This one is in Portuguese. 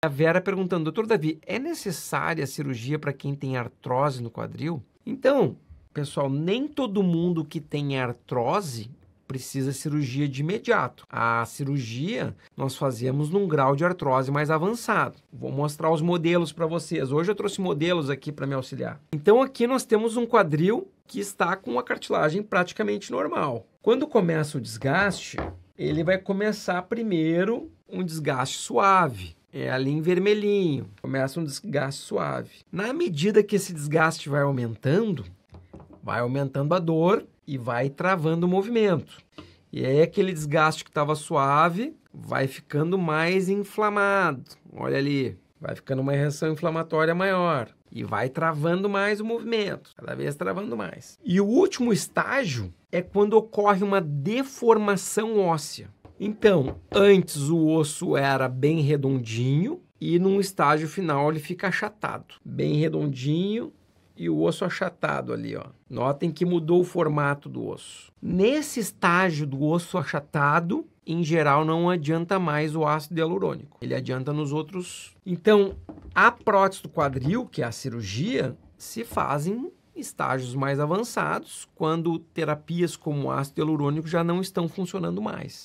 A Vera perguntando, doutor Davi, é necessária a cirurgia para quem tem artrose no quadril? Então, pessoal, nem todo mundo que tem artrose precisa cirurgia de imediato. A cirurgia nós fazemos num grau de artrose mais avançado. Vou mostrar os modelos para vocês. Hoje eu trouxe modelos aqui para me auxiliar. Então, aqui nós temos um quadril que está com a cartilagem praticamente normal. Quando começa o desgaste, ele vai começar primeiro um desgaste suave. É ali em vermelhinho, começa um desgaste suave. Na medida que esse desgaste vai aumentando a dor e vai travando o movimento. E aí aquele desgaste que estava suave vai ficando mais inflamado. Olha ali, vai ficando uma reação inflamatória maior e vai travando mais o movimento, cada vez travando mais. E o último estágio é quando ocorre uma deformação óssea. Então, antes o osso era bem redondinho e num estágio final ele fica achatado. Bem redondinho e o osso achatado ali, ó. Notem que mudou o formato do osso. Nesse estágio do osso achatado, em geral, não adianta mais o ácido hialurônico. Ele adianta nos outros. Então, a prótese do quadril, que é a cirurgia, se faz em estágios mais avançados, quando terapias como o ácido hialurônico já não estão funcionando mais.